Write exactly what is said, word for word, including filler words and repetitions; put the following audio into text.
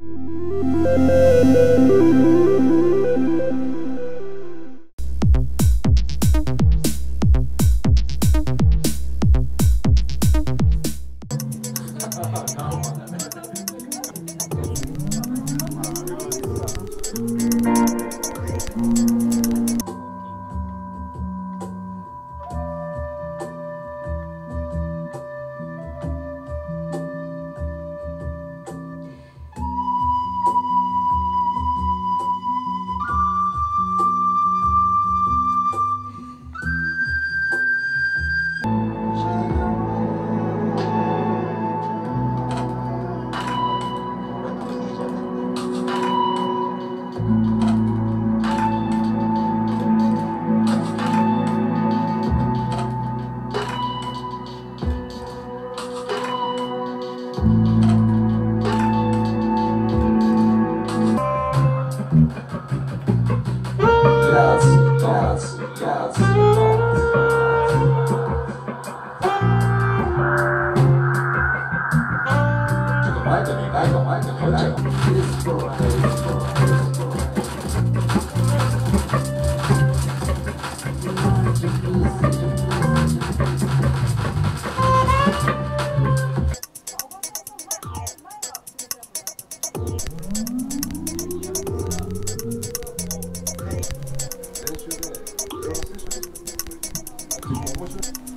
What